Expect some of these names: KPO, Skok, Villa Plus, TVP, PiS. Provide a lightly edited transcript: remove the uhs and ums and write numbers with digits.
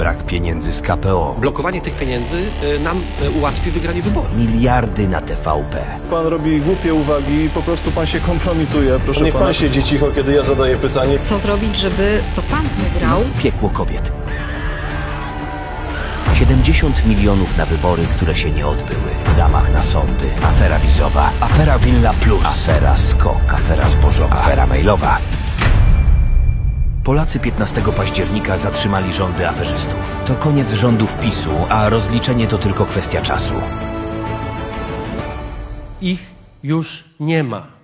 brak pieniędzy z KPO. Blokowanie tych pieniędzy nam ułatwi wygranie wyborów. Miliardy na TVP. Pan robi głupie uwagi i po prostu pan się kompromituje. Proszę, niech pan siedzi cicho, kiedy ja zadaję pytanie. Co zrobić, żeby to pan wygrał? Piekło kobiet. 70 milionów na wybory, które się nie odbyły. Zamach na sądy, afera wizowa, afera Villa Plus, afera Skok, afera zbożowa, afera mailowa. Polacy 15 października zatrzymali rządy aferzystów. To koniec rządów PiS-u, a rozliczenie to tylko kwestia czasu. Ich już nie ma.